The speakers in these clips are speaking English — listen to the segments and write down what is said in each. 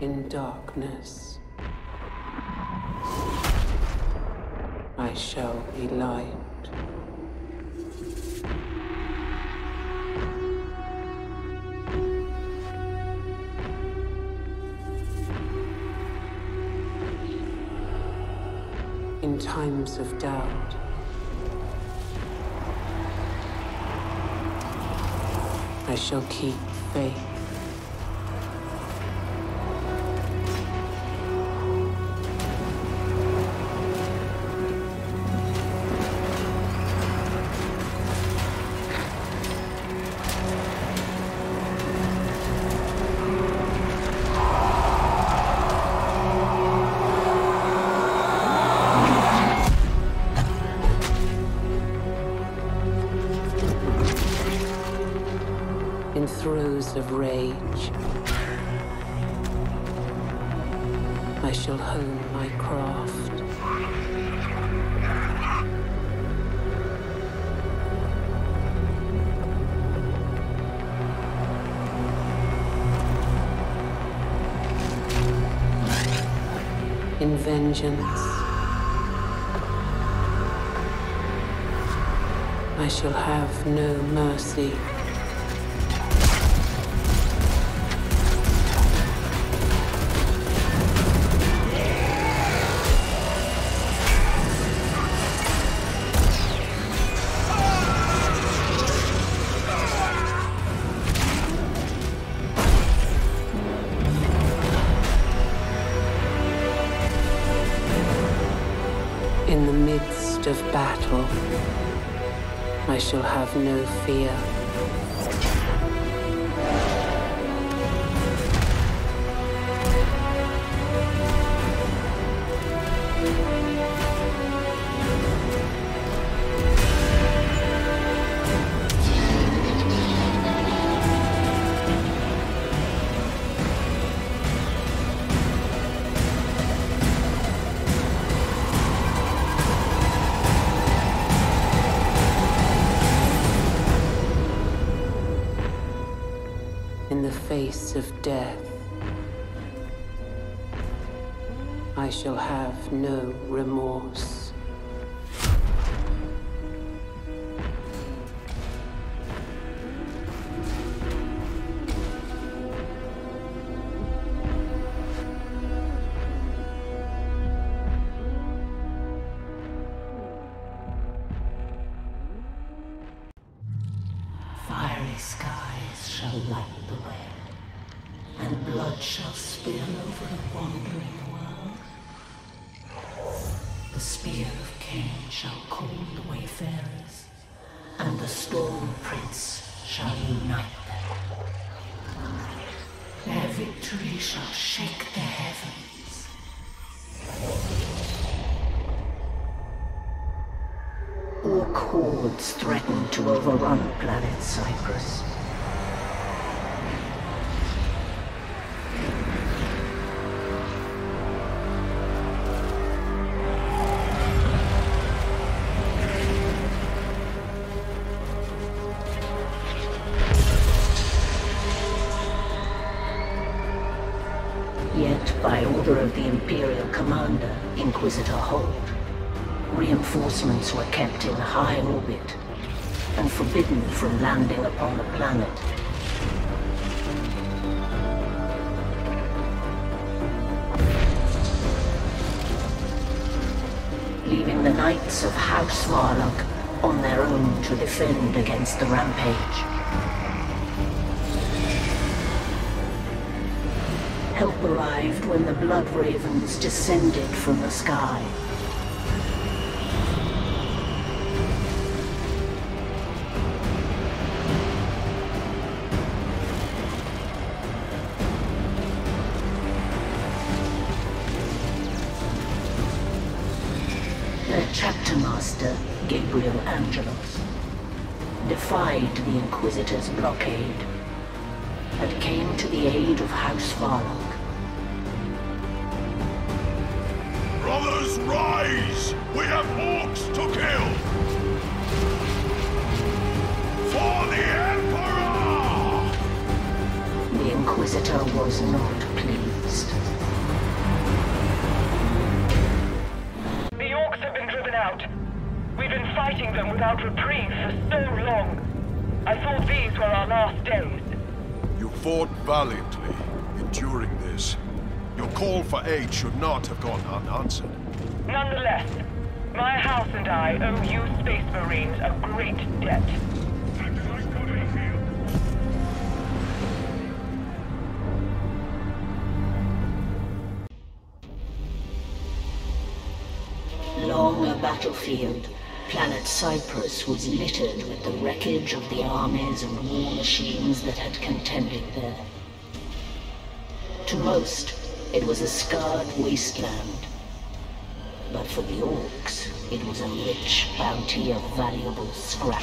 in darkness. I shall be light. In times of doubt, I shall keep faith. Of rage, I shall hone my craft. In vengeance, I shall have no mercy. Of battle, I shall have no fear. Of death, I shall have no remorse. Fiery skies shall light the way. And blood shall spill over the wandering world. The Spear of Cain shall call the wayfarers, and the Storm Prince shall unite them. Their victory shall shake the heavens. All chords threaten to overrun Planet Cyprus. Commander, Inquisitor Holt. Reinforcements were kept in high orbit and forbidden from landing upon the planet. Leaving the Knights of House Varlock on their own to defend against the rampage. Help arrived when the Blood Ravens descended from the sky. Their chapter master, Gabriel Angel, defied the Inquisitor's blockade and came to the aid of House Varlock. Brothers, rise! We have orcs to kill! For the Emperor! The Inquisitor was not pleased. without reprieve for so long. I thought these were our last days. You fought valiantly, enduring this. Your call for aid should not have gone unanswered. Nonetheless, my house and I owe you Space Marines a great debt. Long a battlefield, Planet Cyprus was littered with the wreckage of the armies and war machines that had contended there. To most, it was a scarred wasteland. But for the orcs, it was a rich bounty of valuable scrap.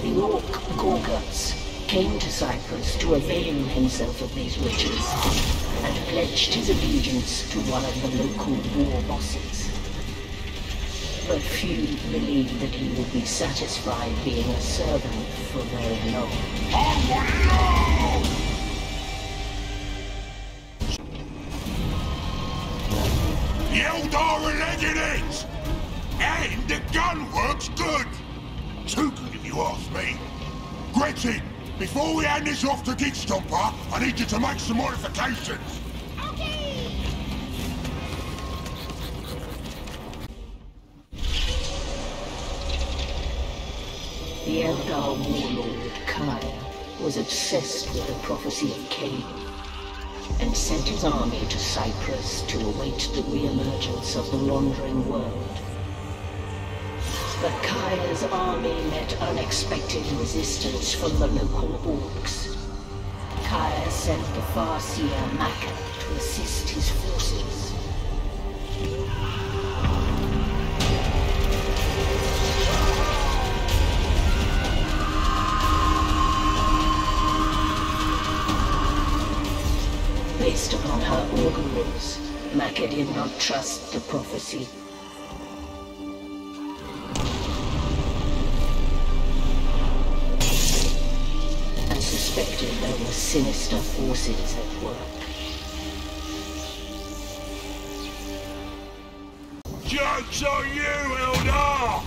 The orc Gorgutz came to Cyprus to avail himself of these riches, and pledged his allegiance to one of the local war bosses. But few believed that he would be satisfied being a servant for very long. Oh, no! Taldir legionaries! And the gun works good! Too good if you ask me. Gretchen, before we hand this off to Gitstomper, I need you to make some modifications. Okay! The Eldar warlord, Kaya, was obsessed with the prophecy of Cain, and sent his army to Cyprus to await the re-emergence of the wandering world. But Kaya's army met unexpected resistance from the local orcs. Kaya sent the Farseer Macha to assist his forces. Based upon her auguries, Macha did not trust the prophecy. And suspected there were sinister forces at work. Joke's on you, Eldar!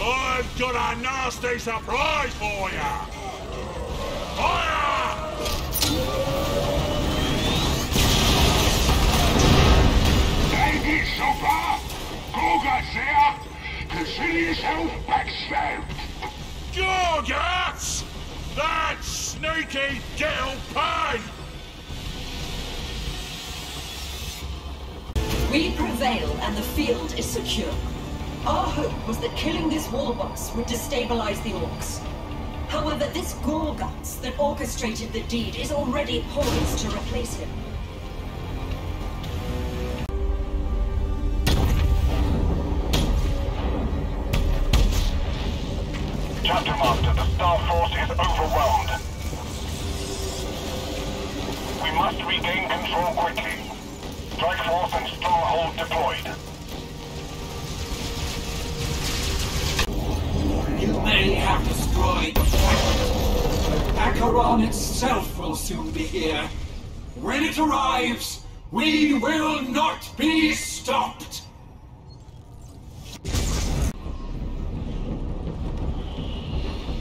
I've got a nasty surprise for you! Fire! So far, Gorgutz there! Consider yourself backstabbed! Gorgutz! That sneaky girl paid! We prevail and the field is secure. Our hope was that killing this warboss would destabilize the orcs. However, this Gorgutz that orchestrated the deed is already poised to replace him. Chaptermaster, the Star Force is overwhelmed. We must regain control quickly. Strike Force and Stronghold deployed. You may have destroyed the fortress, but Acheron itself will soon be here. When it arrives, we will not be stopped!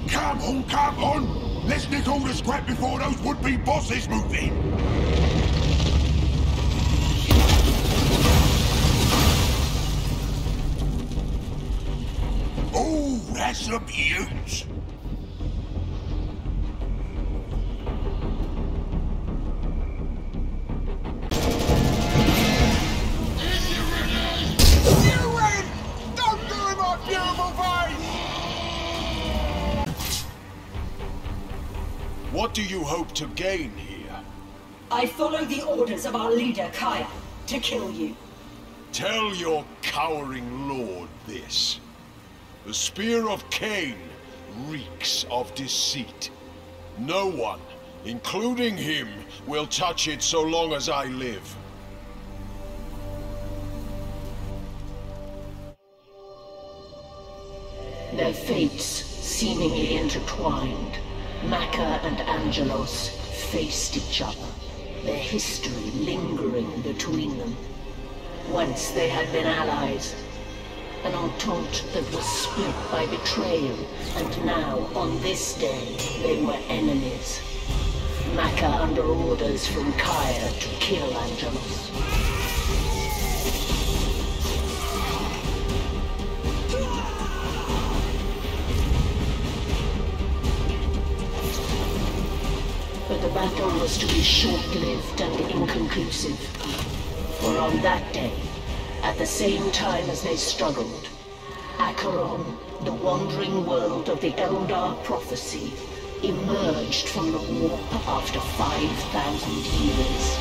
Come on, come on! Let's nick all the scrap before those would-be bosses move in! Oh, that's a beaut! What do you hope to gain here? I follow the orders of our leader, Kaya, to kill you. Tell your cowering lord this. The Spear of Cain reeks of deceit. No one, including him, will touch it so long as I live. Their fates seemingly intertwined. Macha and Angelos faced each other, their history lingering between them. Once they had been allies, an entente that was split by betrayal, and now, on this day, they were enemies. Macha under orders from Kaya to kill Angelos. But the battle was to be short-lived and inconclusive. For on that day, at the same time as they struggled, Acheron, the wandering world of the Eldar prophecy, emerged from the warp after 5,000 years.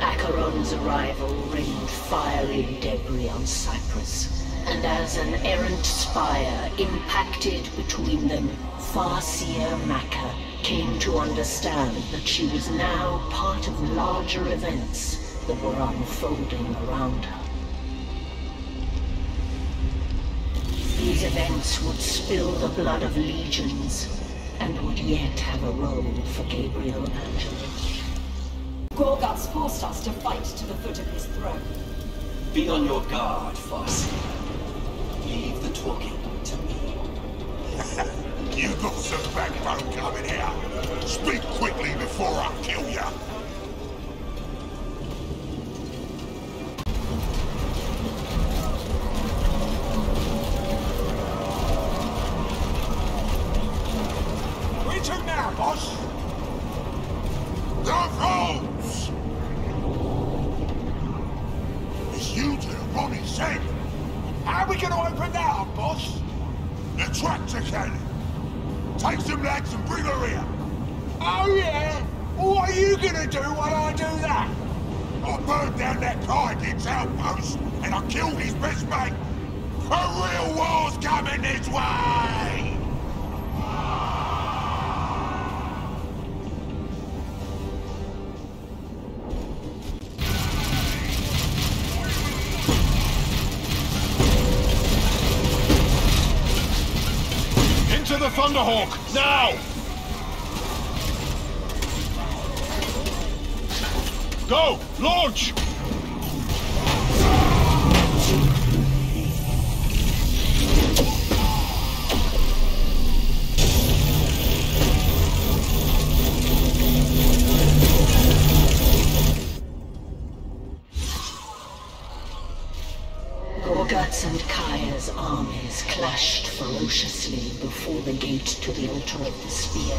Acheron's arrival rained fiery debris on Cyprus, and as an errant spire impacted between them, Farseer Macha came to understand that she was now part of larger events that were unfolding around her. These events would spill the blood of legions, and would yet have a role for Gabriel Angel. Gorgutz forced us to fight to the foot of his throne. Be on your guard, Farseer. Leave the talking to me. You got some backbone coming here. Speak quickly before I kill you. Where to now, boss? The roads! It's you two, Ronnie said. How are we going to open that up, boss? The tractor cannon. Take some lads and bring her here! Oh yeah? Well, what are you gonna do while I do that? I burned down that Gorgutz outpost and I killed his best mate! A real war's coming this way! The Thunderhawk, now! Go! Launch! Gorgutz and Kaya's armies clashed ferociously before the gate to the altar of the spear,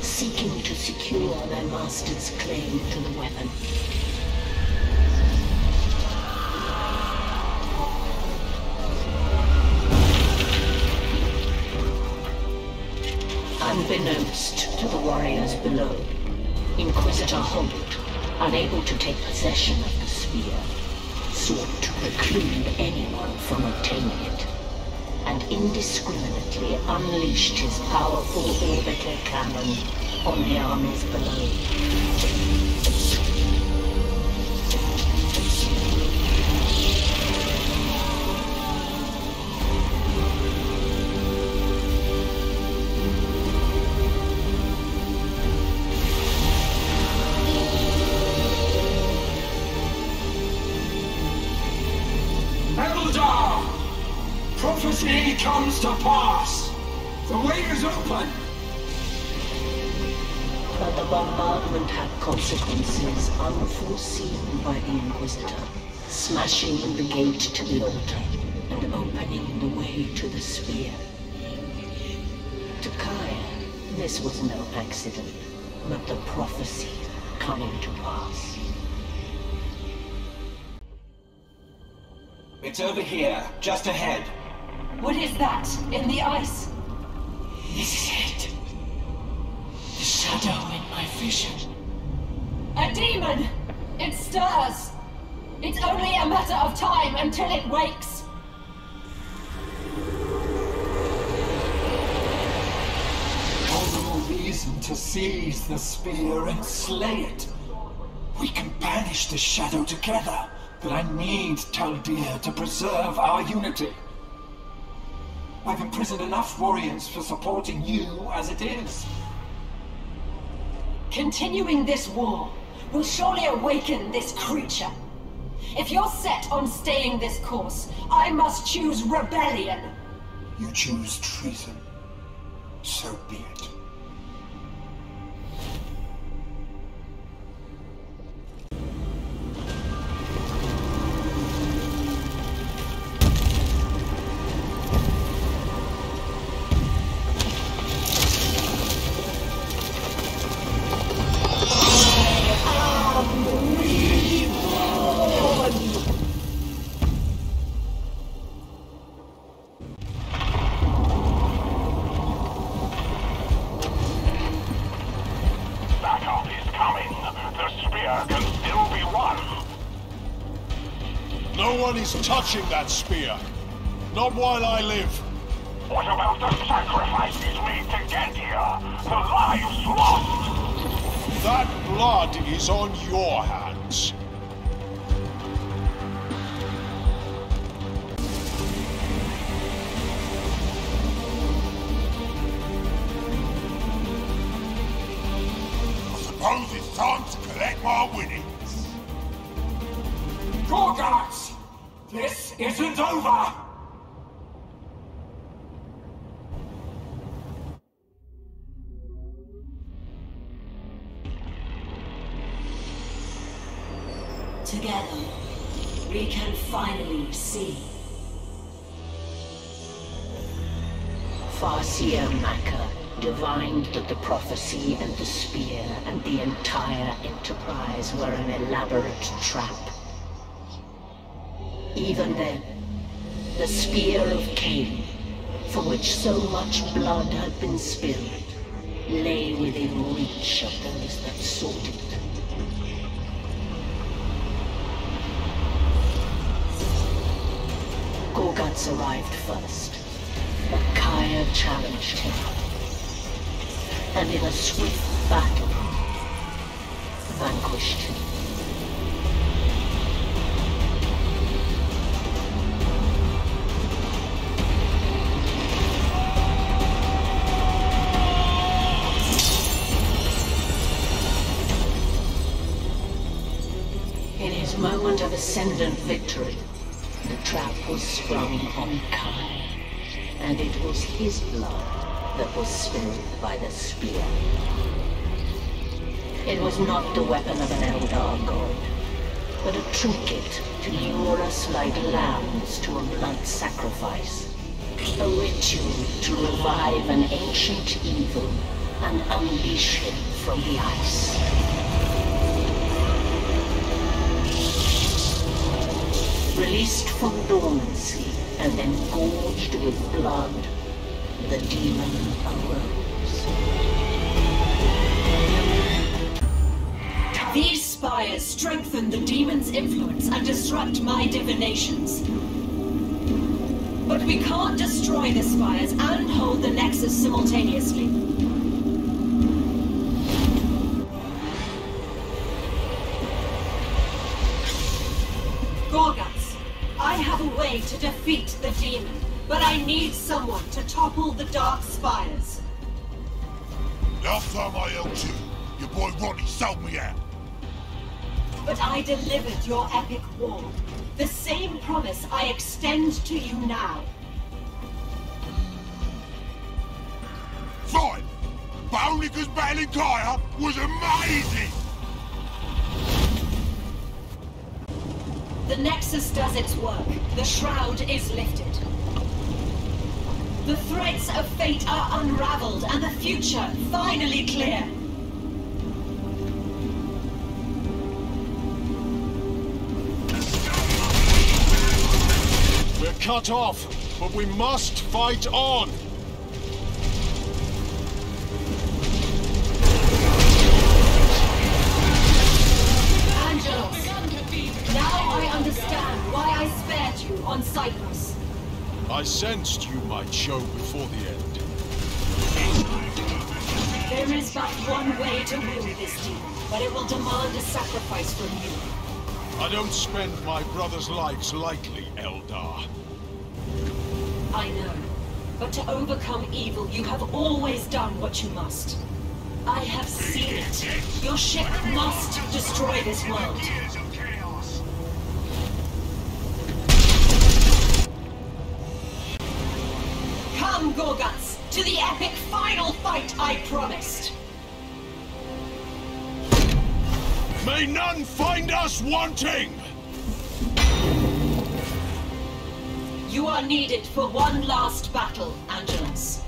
seeking to secure their master's claim to the weapon. Unbeknownst to the warriors below, Inquisitor Holt, unable to take possession of the spear, sought to preclude anyone from obtaining it, and indiscriminately unleashed his powerful orbital cannon on the armies below. Eldar! Prophecy comes to pass! The way is open! But the bombardment had consequences unforeseen by the Inquisitor, smashing in the gate to the altar and opening the way to the spear. To Kaya, this was no accident, but the prophecy coming to pass. It's over here, just ahead. What is that, in the ice? This is it. The shadow in my vision. A demon! It stirs! It's only a matter of time until it wakes! All the more reason to seize the spear and slay it. We can banish the shadow together, but I need Taldir to preserve our unity. We've imprisoned enough warriors for supporting you as it is. Continuing this war will surely awaken this creature. If you're set on staying this course, I must choose rebellion. You choose treason. So be it. Touching that spear. Not while I live. What about the sacrifices made to Gendia? The lives lost? That blood is on your hands. I suppose it's time to collect my winnings. Gorgutz! This isn't over! Together, we can finally see. Farseer Macha divined that the prophecy and the spear and the entire enterprise were an elaborate trap. Even then, the Spear of Cain, for which so much blood had been spilled, lay within reach of those that sought it. Gorgutz arrived first, but Kaya challenged him, and in a swift battle, vanquished him. Moment of ascendant victory, the trap was sprung on Kai, and it was his blood that was spilled by the spear. It was not the weapon of an Eldar god, but a trinket to lure us like lambs to a blood sacrifice, a ritual to revive an ancient evil and unleash him from the ice. Released from dormancy and then gorged with blood, the demon arose. These spires strengthen the demon's influence and disrupt my divinations. But we can't destroy the spires and hold the nexus simultaneously. To defeat the demon, but I need someone to topple the dark spires. Last time I helped you, your boy Ronnie sold me out. But I delivered your epic war. The same promise I extend to you now. Fine, but only because battling Kaya was amazing! The Nexus does its work. The shroud is lifted. The threads of fate are unraveled and the future finally clear. We're cut off, but we must fight on. On Cyprus. I sensed you might show before the end. There is but one way to rule this demon, but it will demand a sacrifice from you. I don't spend my brother's lives lightly, Eldar. I know, But to overcome evil, you have always done what you must. I have seen it. Your ship must destroy this world. Come, Gorgutz, to the epic final fight I promised. May none find us wanting! You are needed for one last battle, Angelus.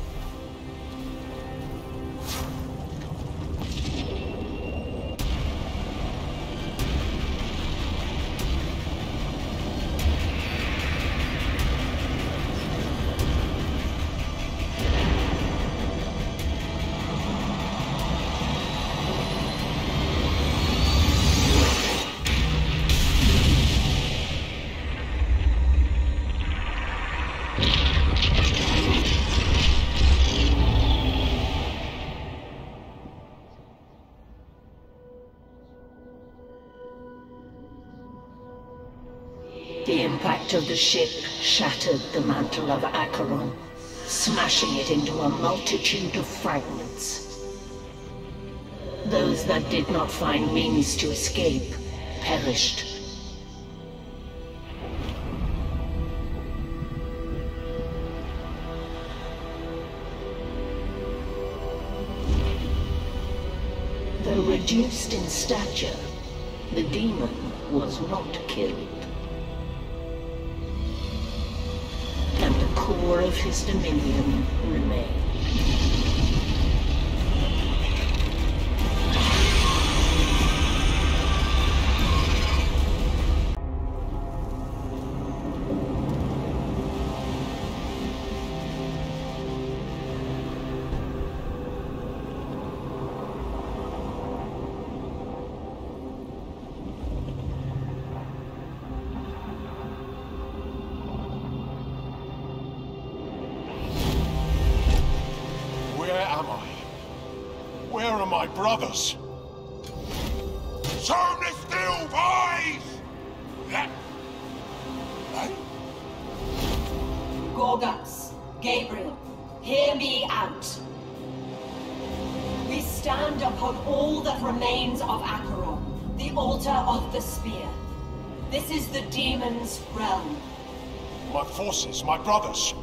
The ship shattered the mantle of Acheron, smashing it into a multitude of fragments. Those that did not find means to escape perished. Though reduced in stature, the demon was not killed. The core of his dominion remained. Brothers. Show me still eyes! That... Gorgutz, Gabriel, hear me out. We stand upon all that remains of Acheron, the altar of the spear. This is the demon's realm. My forces, my brothers.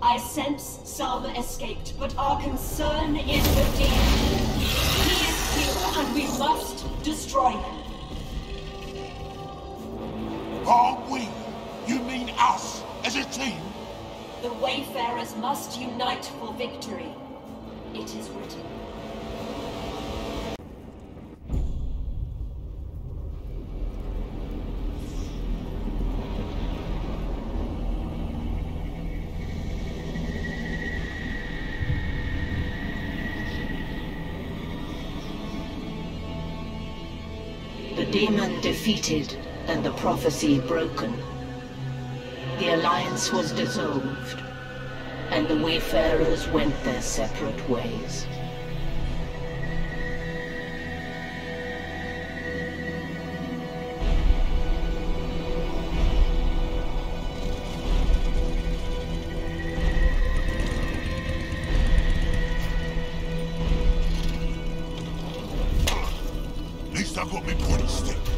I sense some escaped, but our concern is the demon. He is here, and we must destroy him. Aren't we? You mean us, as a team? The Wayfarers must unite for victory. It is written. Demon defeated and the prophecy broken. The alliance was dissolved, and the Wayfarers went their separate ways. I've got me pointy stick.